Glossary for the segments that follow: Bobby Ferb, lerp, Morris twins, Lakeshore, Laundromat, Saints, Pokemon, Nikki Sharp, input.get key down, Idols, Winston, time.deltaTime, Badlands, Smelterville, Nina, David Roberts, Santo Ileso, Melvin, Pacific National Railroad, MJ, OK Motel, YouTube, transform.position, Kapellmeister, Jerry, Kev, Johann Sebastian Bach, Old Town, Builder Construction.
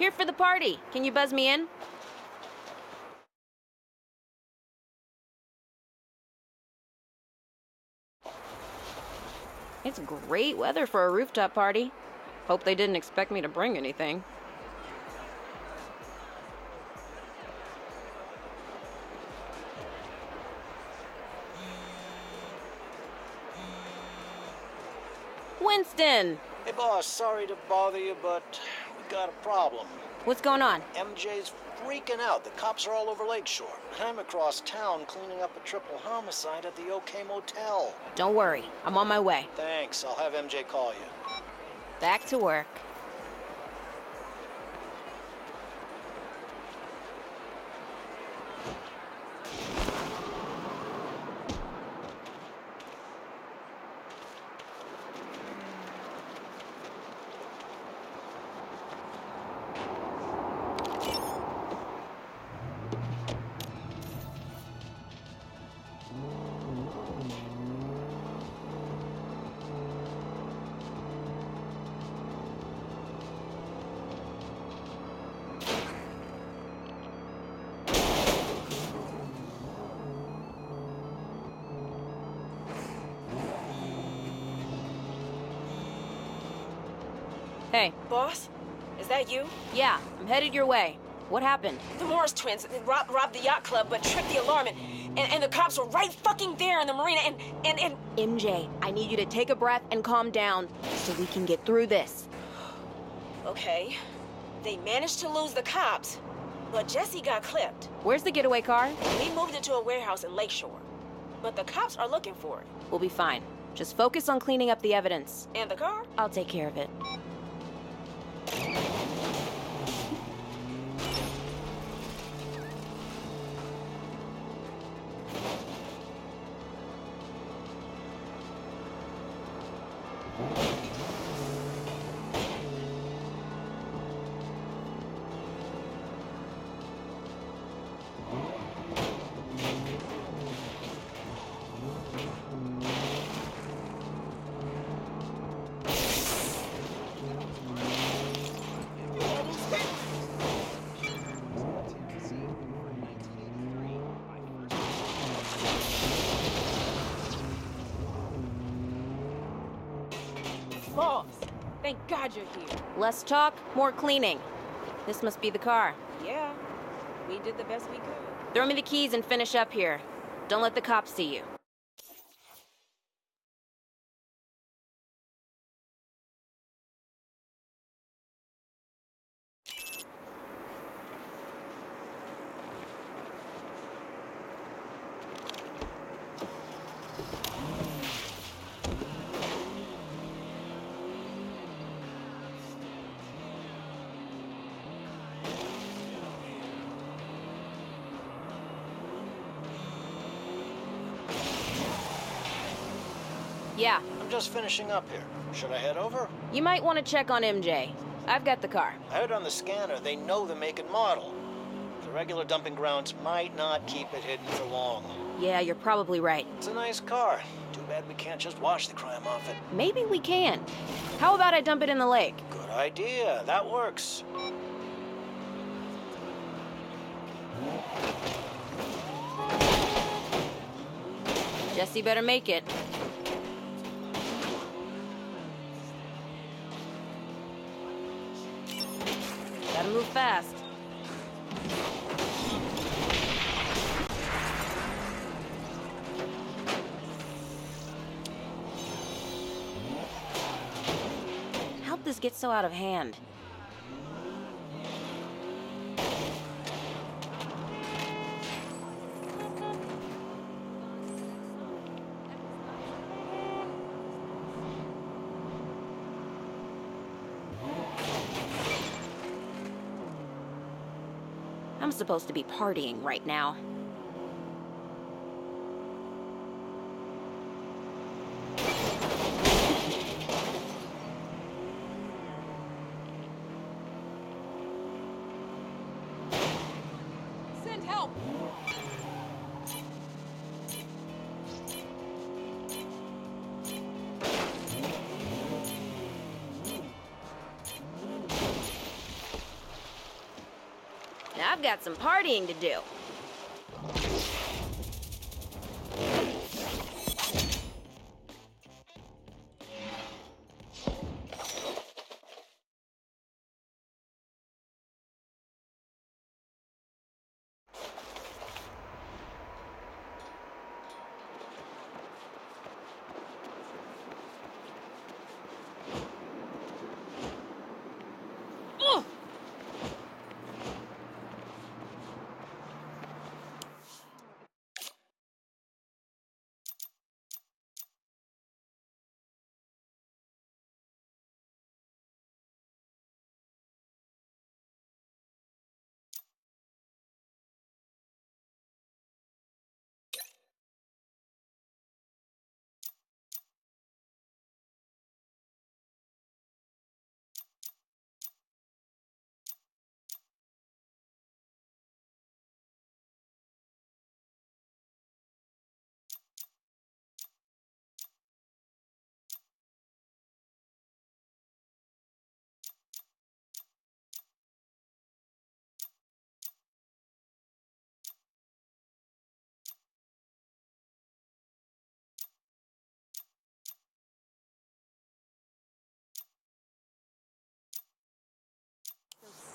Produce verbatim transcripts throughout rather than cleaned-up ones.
Here for the party. Can you buzz me in? It's great weather for a rooftop party. Hope they didn't expect me to bring anything. Winston! Hey boss, sorry to bother you, but we got a problem. What's going on? M J's freaking out. The cops are all over Lakeshore. I'm across town cleaning up a triple homicide at the OK Motel. Don't worry. I'm on my way. Thanks. I'll have M J call you. Back to work. Hey. Boss? Is that you? Yeah, I'm headed your way. What happened? The Morris twins rob, robbed the yacht club but tripped the alarm and, and, and the cops were right fucking there in the marina and, and, and... M J, I need you to take a breath and calm down so we can get through this. Okay. They managed to lose the cops, but Jesse got clipped. Where's the getaway car? We moved it to a warehouse in Lakeshore, but the cops are looking for it. We'll be fine. Just focus on cleaning up the evidence. And the car? I'll take care of it. Thank God you're here. Less talk, more cleaning. This must be the car. Yeah, we did the best we could. Throw me the keys and finish up here. Don't let the cops see you. Yeah. I'm just finishing up here. Should I head over? You might want to check on M J. I've got the car. I heard on the scanner they know the make and model. The regular dumping grounds might not keep it hidden for long. Yeah, you're probably right. It's a nice car. Too bad we can't just wash the crime off it. Maybe we can. How about I dump it in the lake? Good idea. That works. Jesse better make it. Gotta move fast. How'd this get so out of hand? I'm supposed to be partying right now. Send help! I've got some partying to do.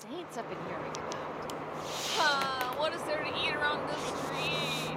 Saints up in here we go. Uh, what is there to eat around this street?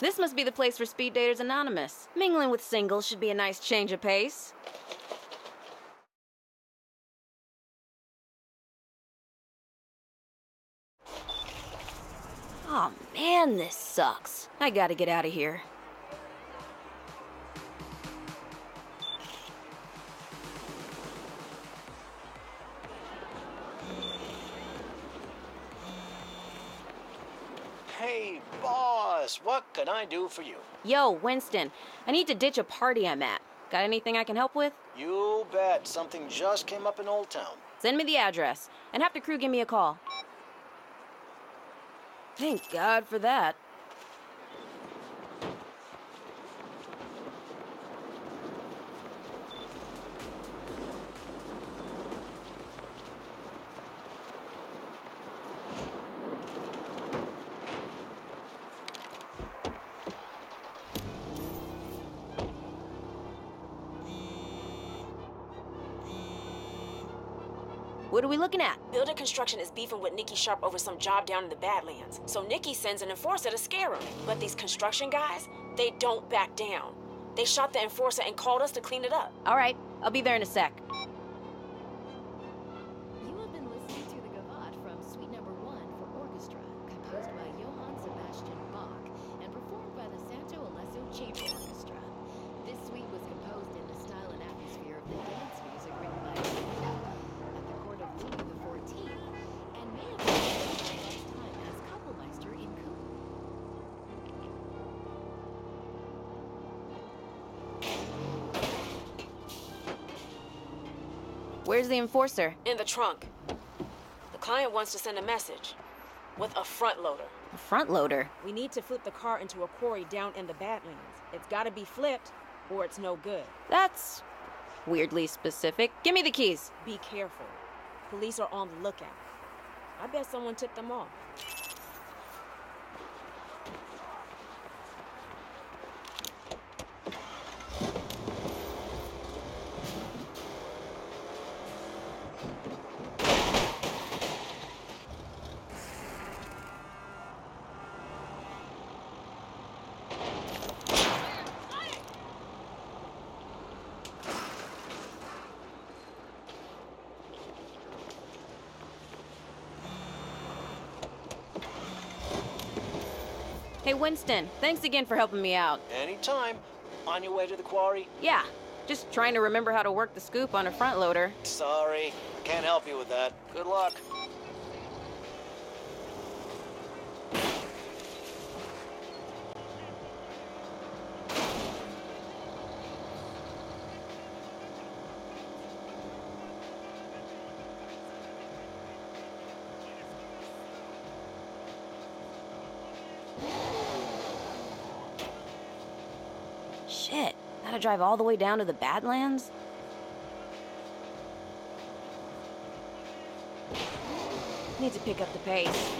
This must be the place for Speed Daters Anonymous. Mingling with singles should be a nice change of pace. Aw, man, this sucks. I gotta get out of here. What can I do for you? Yo, Winston, I need to ditch a party I'm at. Got anything I can help with? You bet. Something just came up in Old Town. Send me the address, and have the crew give me a call. Thank God for that. What are we looking at? Builder Construction is beefing with Nikki Sharp over some job down in the Badlands. So Nikki sends an enforcer to scare him. But these construction guys, they don't back down. They shot the enforcer and called us to clean it up. All right, I'll be there in a sec. By Johann Sebastian Bach and performed by the Santo chamber orchestra. This suite was composed in the style and atmosphere of the dance music written by Nina at the court of Louis the fourteenth, and managed for the first time as Kapellmeister in Kuhl. Where's the enforcer? In the trunk. The client wants to send a message. With a front loader. A front loader? We need to flip the car into a quarry down in the Badlands. It's gotta be flipped, or it's no good. That's weirdly specific. Give me the keys. Be careful. Police are on the lookout. I bet someone tipped them off. Hey, Winston, thanks again for helping me out. Anytime. On your way to the quarry? Yeah. Just trying to remember how to work the scoop on a front loader. Sorry. I can't help you with that. Good luck. Shit, gotta drive all the way down to the Badlands? Need to pick up the pace.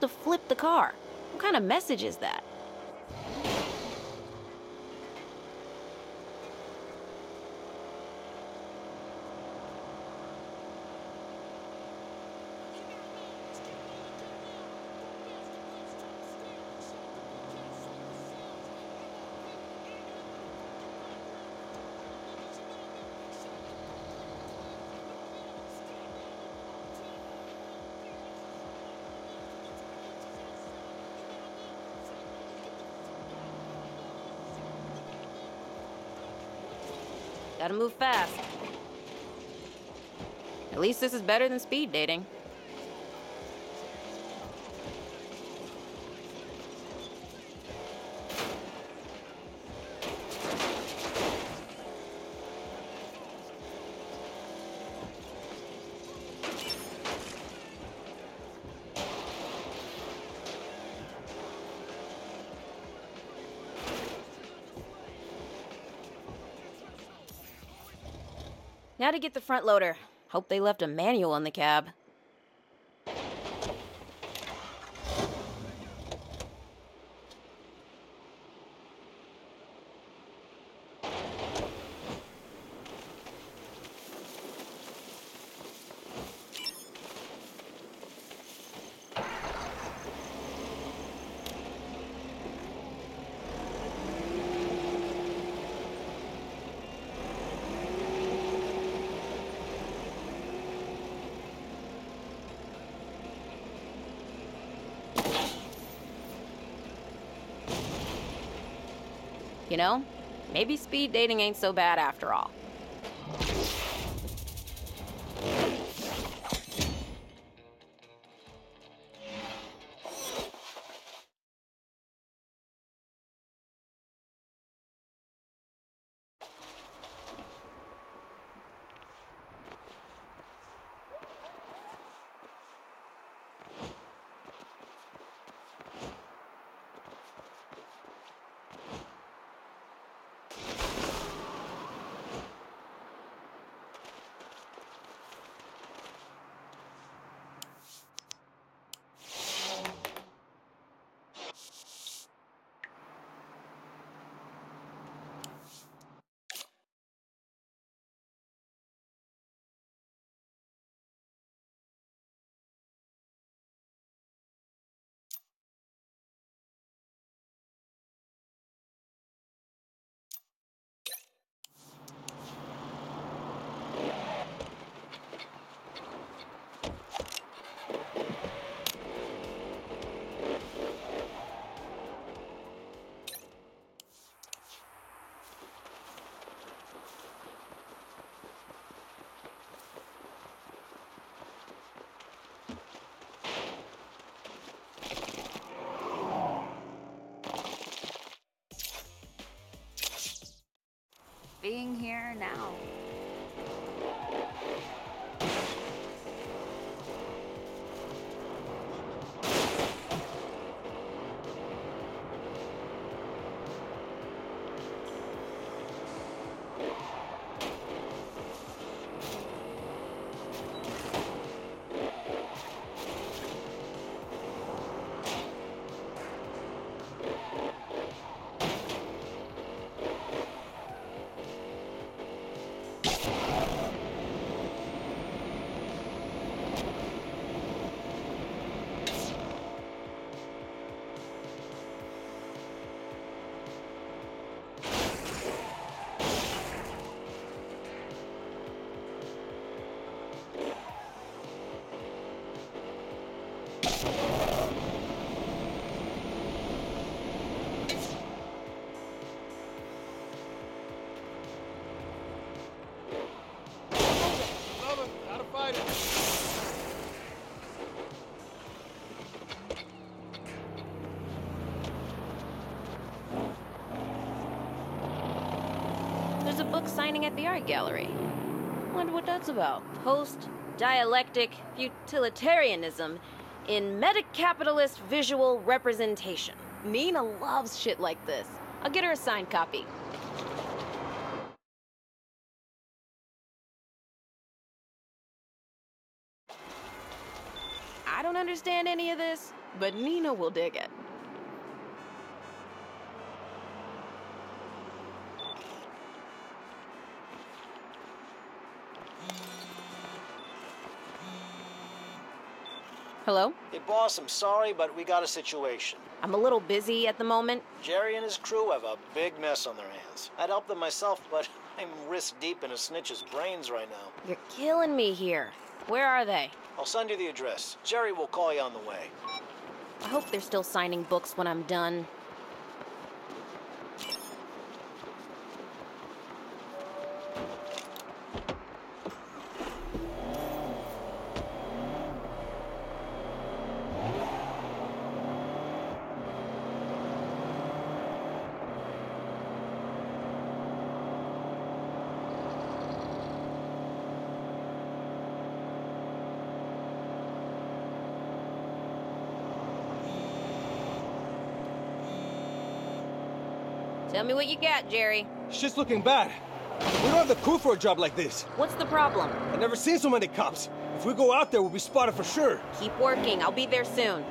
To flip the car. What kind of message is that? Gotta move fast. At least this is better than speed dating. Now to get the front loader. Hope they left a manual in the cab. You know, maybe speed dating ain't so bad after all. being here now. Signing at the art gallery. Wonder what that's about. Post-dialectic utilitarianism in metacapitalist visual representation. Nina loves shit like this. I'll get her a signed copy. I don't understand any of this, but Nina will dig it. Hello? Hey, boss, I'm sorry, but we got a situation. I'm a little busy at the moment. Jerry and his crew have a big mess on their hands. I'd help them myself, but I'm wrist-deep in a snitch's brains right now. You're killing me here. Where are they? I'll send you the address. Jerry will call you on the way. I hope they're still signing books when I'm done. Tell me what you got, Jerry. Shit's looking bad. We don't have the crew for a job like this. What's the problem? I've never seen so many cops. If we go out there, we'll be spotted for sure. Keep working. I'll be there soon.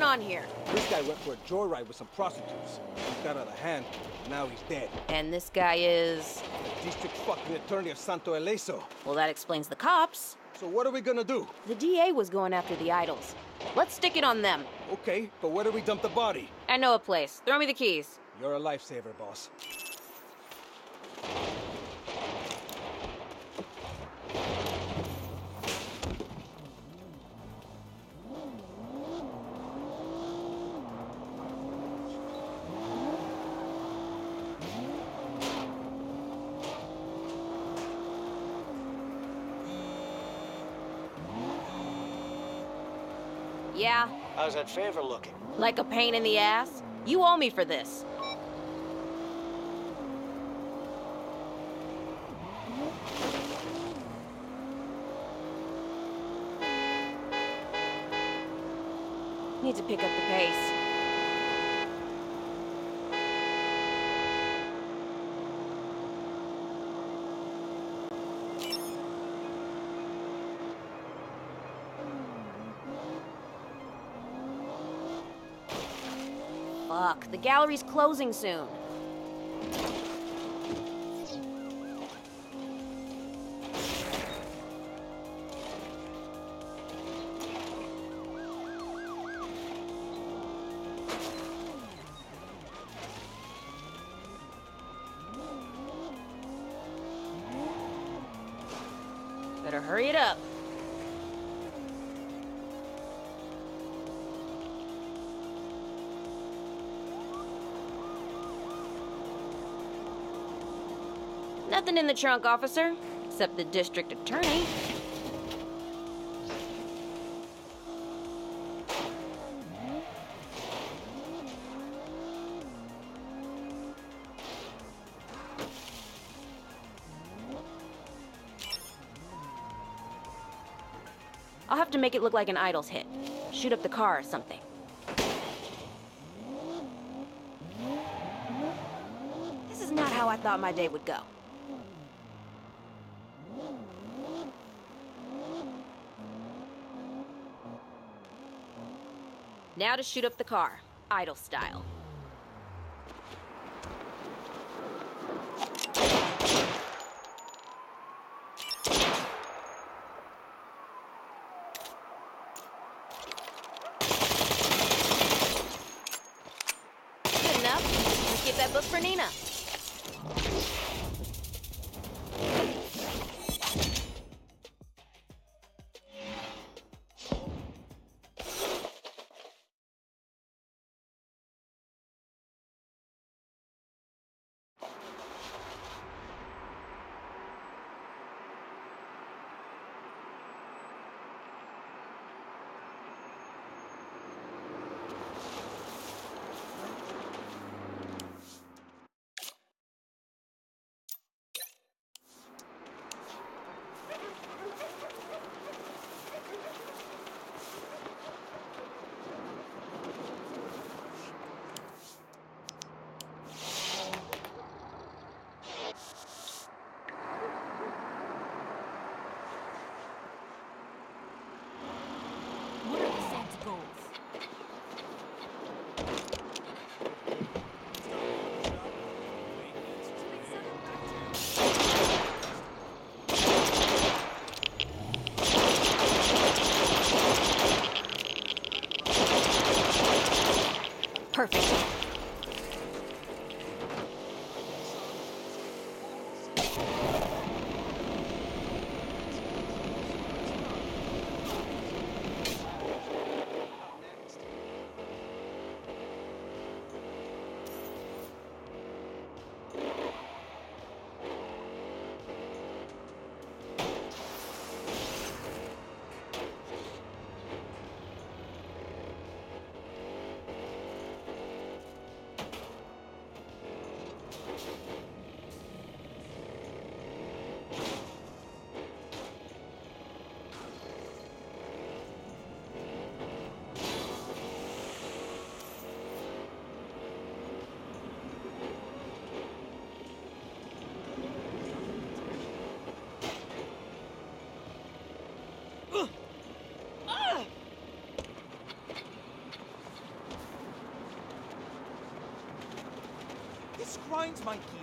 On here. This guy went for a joyride with some prostitutes. He got out of hand, and now he's dead. And this guy is? The district fucking attorney of Santo Ileso. Well, that explains the cops. So what are we gonna do? The D A was going after the idols. Let's stick it on them. Okay, but where do we dump the body? I know a place. Throw me the keys. You're a lifesaver, boss. Yeah? How's that favor looking? Like a pain in the ass? You owe me for this. Need to pick up the pace. The gallery's closing soon. Better hurry it up. Nothing in the trunk, officer, except the district attorney. I'll have to make it look like an Idols hit. Shoot up the car or something. This is not how I thought my day would go. Now to shoot up the car, Idol style. Perfect.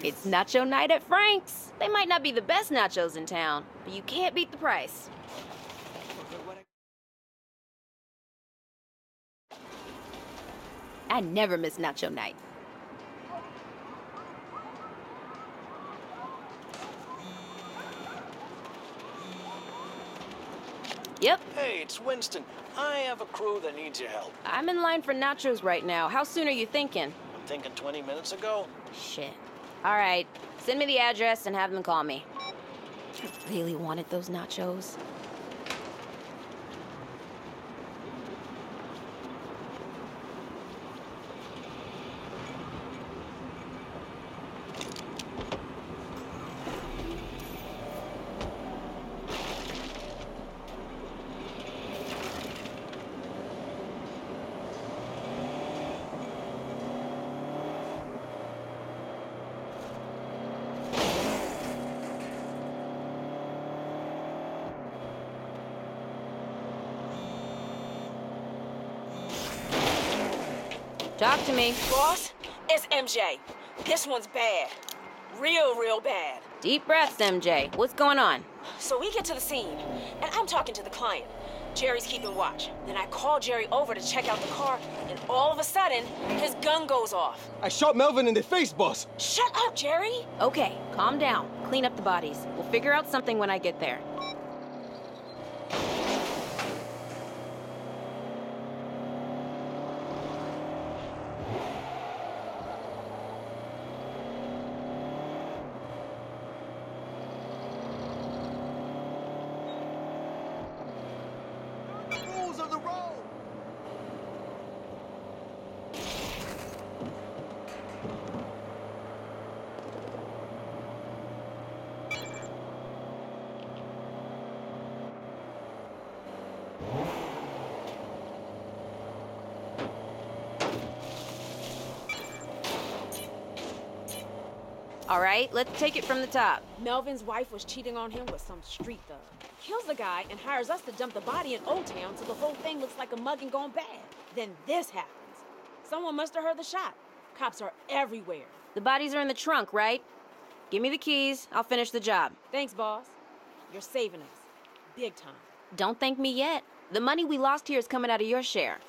It's nacho night at Frank's. They might not be the best nachos in town, but you can't beat the price. I never miss nacho night. Yep. Hey, it's Winston. I have a crew that needs your help. I'm in line for nachos right now. How soon are you thinking? Thinking twenty minutes ago. Shit. All right, send me the address and have them call me. You really wanted those nachos? Talk to me. Boss, it's M J. This one's bad. Real, real bad. Deep breaths, M J. What's going on? So we get to the scene, and I'm talking to the client. Jerry's keeping watch. Then I call Jerry over to check out the car, and all of a sudden, his gun goes off. I shot Melvin in the face, boss. Shut up, Jerry. Okay, calm down. Clean up the bodies. We'll figure out something when I get there. All right, let's take it from the top. Melvin's wife was cheating on him with some street thug. Kills the guy and hires us to dump the body in Old Town so the whole thing looks like a mugging gone bad. Then this happens. Someone must have heard the shot. Cops are everywhere. The bodies are in the trunk, right? Give me the keys. I'll finish the job. Thanks, boss. You're saving us. Big time. Don't thank me yet. The money we lost here is coming out of your share.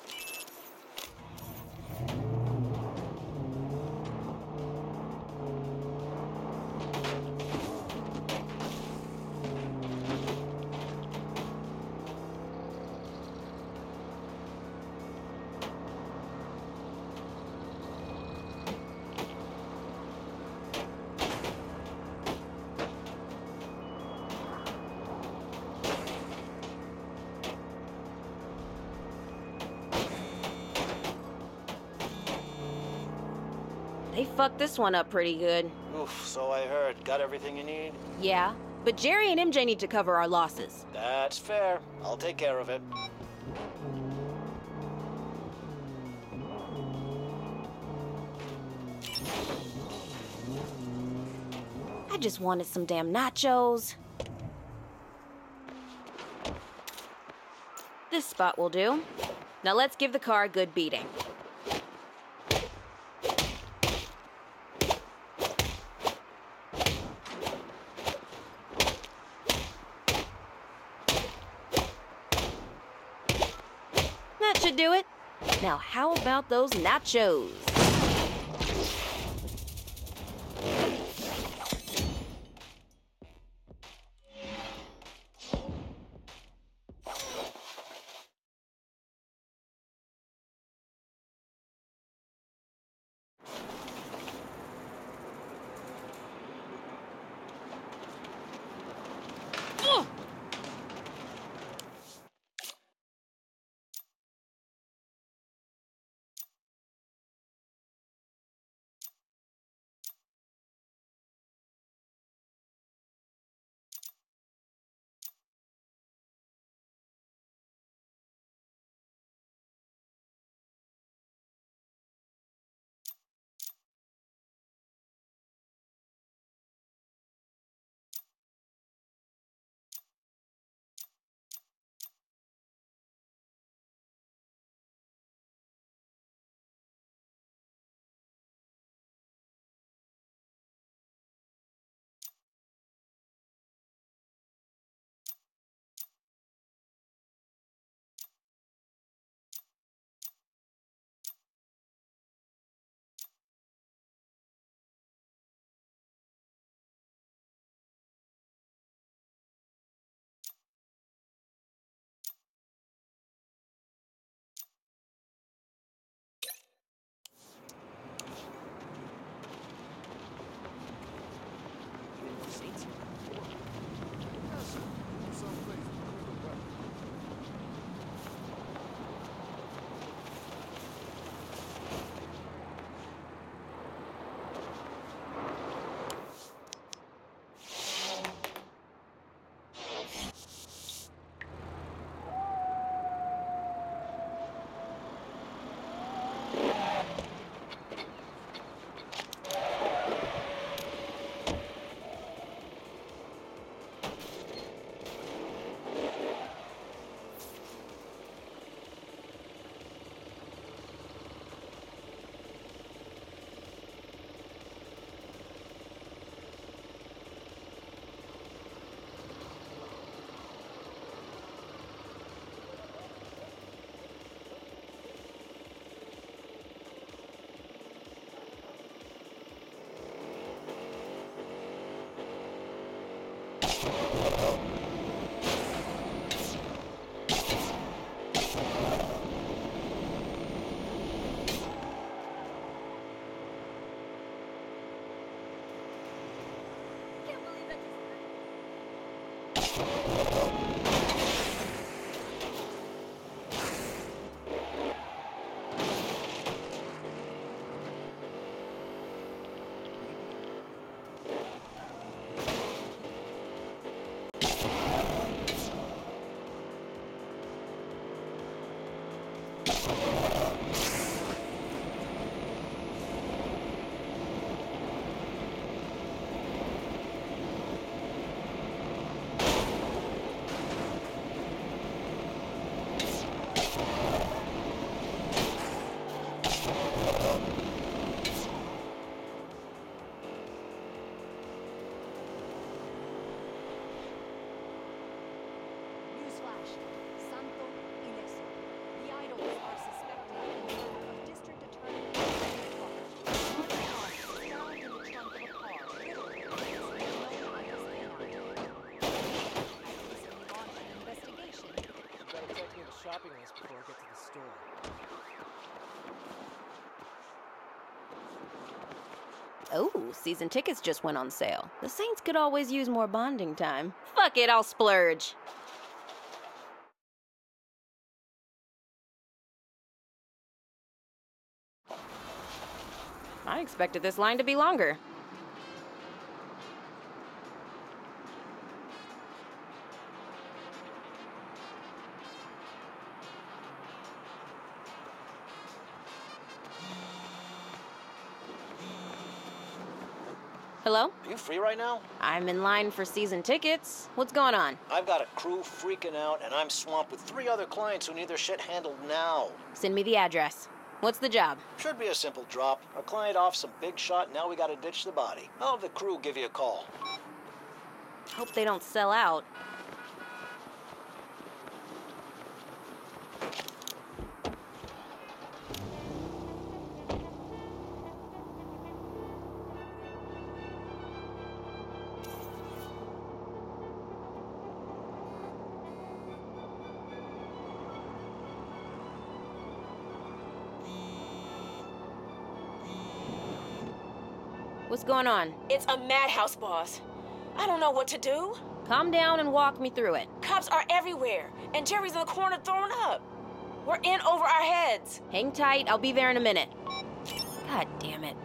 They fucked this one up pretty good. Oof, so I heard. Got everything you need? Yeah, but Jerry and M J need to cover our losses. That's fair. I'll take care of it. I just wanted some damn nachos. This spot will do. Now let's give the car a good beating. Do it. Now, how about those nachos? Construction, Santo Ileso. The idols are suspected in the murder of District Attorney David Roberts. Down in the trunk of a car, critically injured and known as Nina. I've recently launched an investigation. You've got to check through the shopping list before I get to the store. Oh, season tickets just went on sale. The Saints could always use more bonding time. Fuck it, I'll splurge. I expected this line to be longer. Hello? Are you free right now? I'm in line for season tickets. What's going on? I've got a crew freaking out, and I'm swamped with three other clients who need their shit handled now. Send me the address. What's the job? Should be a simple drop. Our client off some big shot, now we gotta ditch the body. I'll have the crew give you a call. Hope they don't sell out. What's going on? It's a madhouse, boss. I don't know what to do. Calm down and walk me through it. Cops are everywhere, and Jerry's in the corner thrown up. We're in over our heads. Hang tight. I'll be there in a minute. God damn it.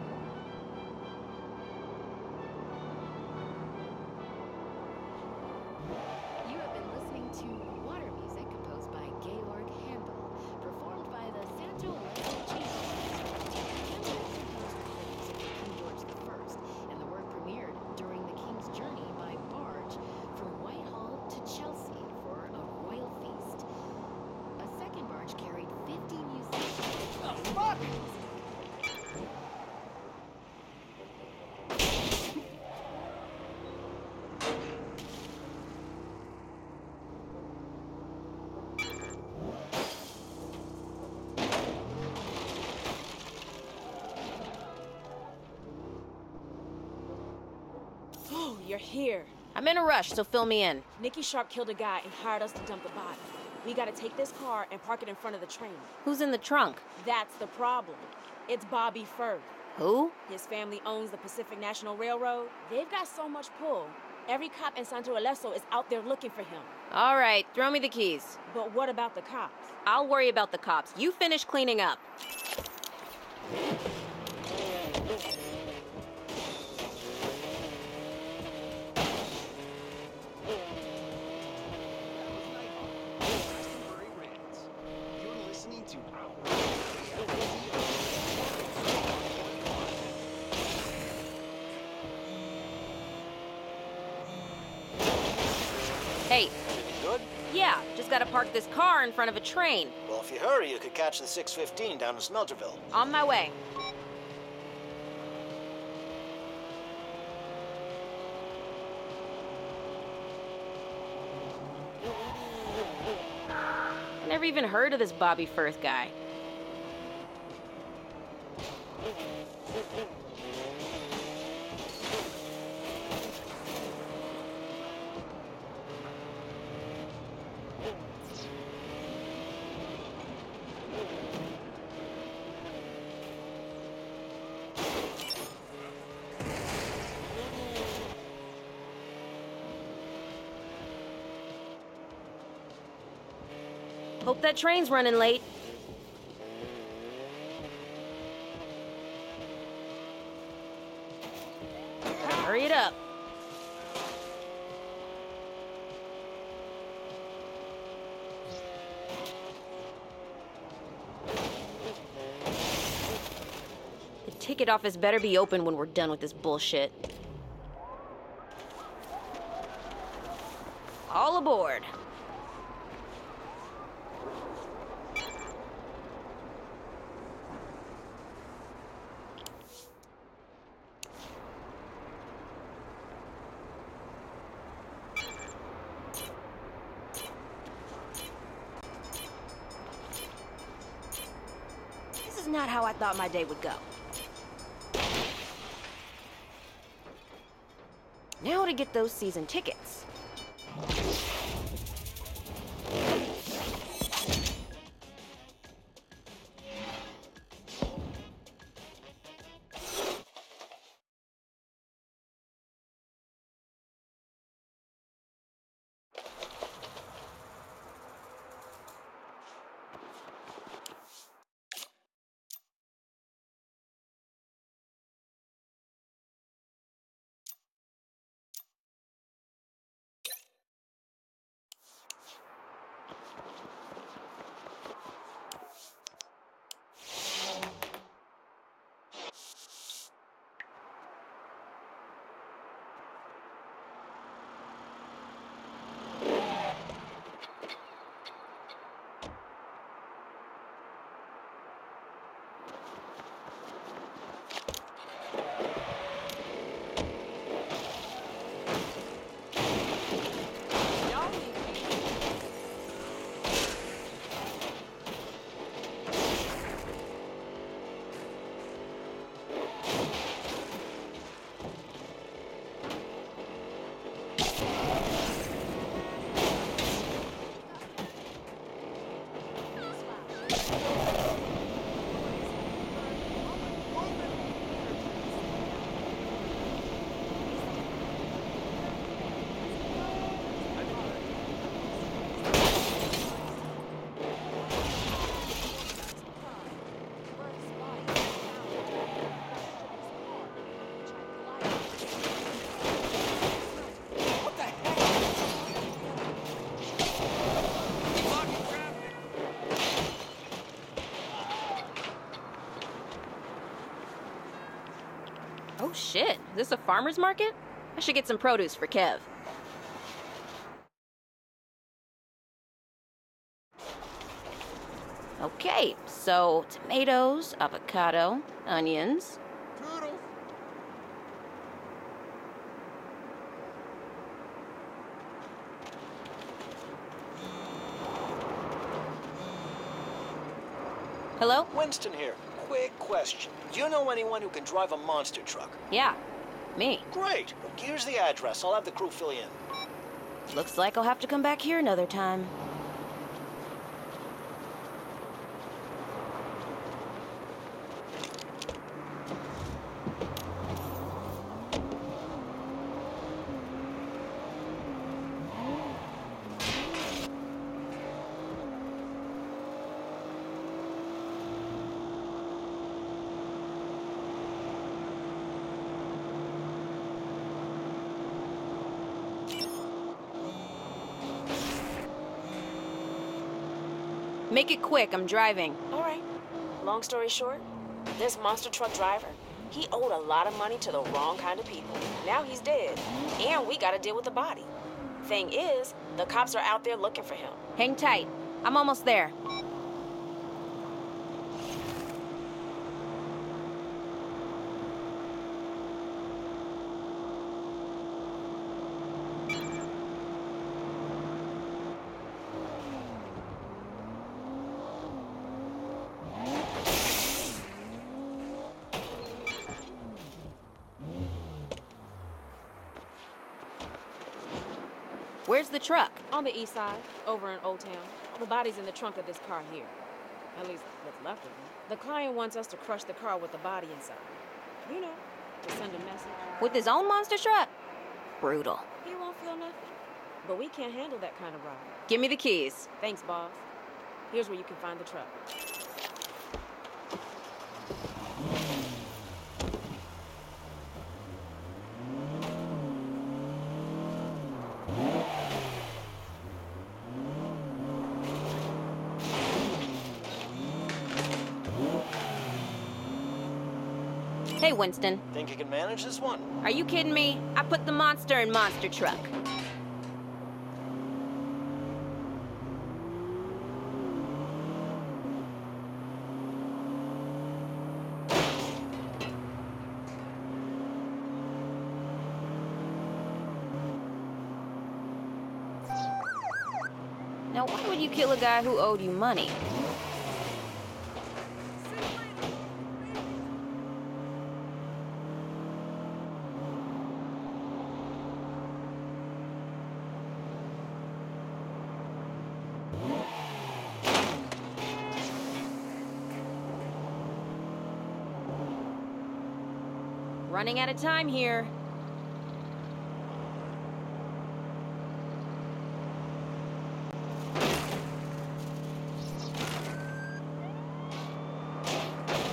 You're here. I'm in a rush, so fill me in. Nikki Sharp killed a guy and hired us to dump the body. We gotta take this car and park it in front of the train. Who's in the trunk? That's the problem. It's Bobby Ferb. Who? His family owns the Pacific National Railroad. They've got so much pull. Every cop in Santo Ileso is out there looking for him. All right, throw me the keys. But what about the cops? I'll worry about the cops. You finish cleaning up. Hey. Good? Yeah, just gotta park this car in front of a train. Well, if you hurry, you could catch the six fifteen down to Smelterville. On my way. I never even heard of this Bobby Firth guy. Hope that train's running late. Hurry it up. The ticket office better be open when we're done with this bullshit. All aboard. not how I thought my day would go. Now to get those season tickets. Oh shit, is this a farmer's market? I should get some produce for Kev. Okay, so tomatoes, avocado, onions. Toodles. Hello? Winston here. Quick question. Do you know anyone who can drive a monster truck? Yeah, me. Great. Well, here's the address. I'll have the crew fill you in. Looks like I'll have to come back here another time. Make it quick, I'm driving. All right. Long story short, this monster truck driver, he owed a lot of money to the wrong kind of people. Now he's dead, and we gotta deal with the body. Thing is, the cops are out there looking for him. Hang tight. I'm almost there. Where's the truck? On the east side, over in Old Town. The body's in the trunk of this car here. At least what's left of it. The client wants us to crush the car with the body inside. You know, to send a message. With his own monster truck? Brutal. He won't feel nothing. But we can't handle that kind of ride. Give me the keys. Thanks, boss. Here's where you can find the truck. Hey, Winston. Think you can manage this one? Are you kidding me? I put the monster in monster truck. Now, why would you kill a guy who owed you money? running out of time here.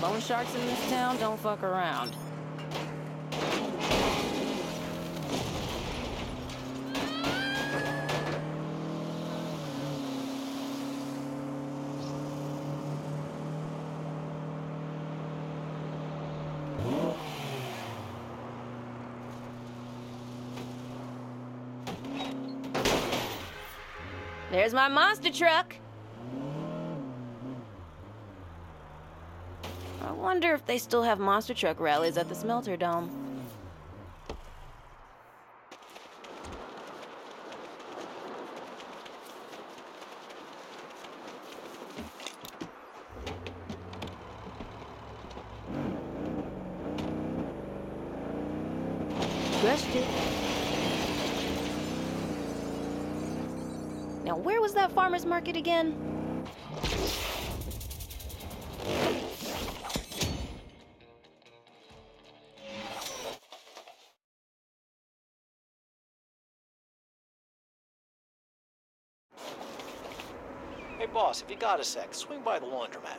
Loan sharks in this town don't fuck around. There's my monster truck. I wonder if they still have monster truck rallies at the Smelter Dome. Crushed it. Now, where was that farmer's market again? Hey, boss, if you got a sec, swing by the laundromat.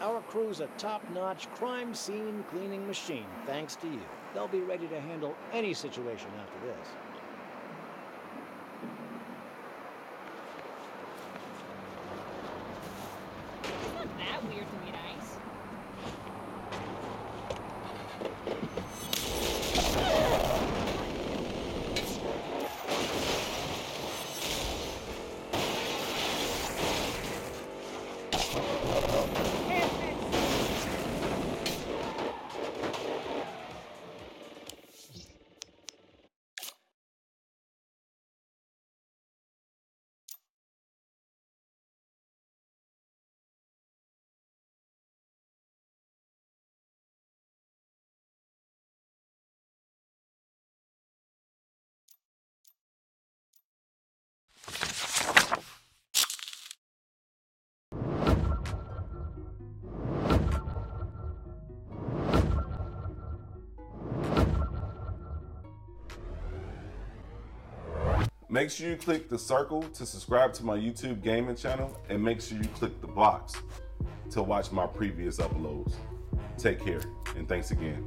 Our crew's a top-notch crime scene cleaning machine, thanks to you. They'll be ready to handle any situation after this. Make sure you click the circle to subscribe to my YouTube gaming channel, and make sure you click the box to watch my previous uploads. Take care, and thanks again.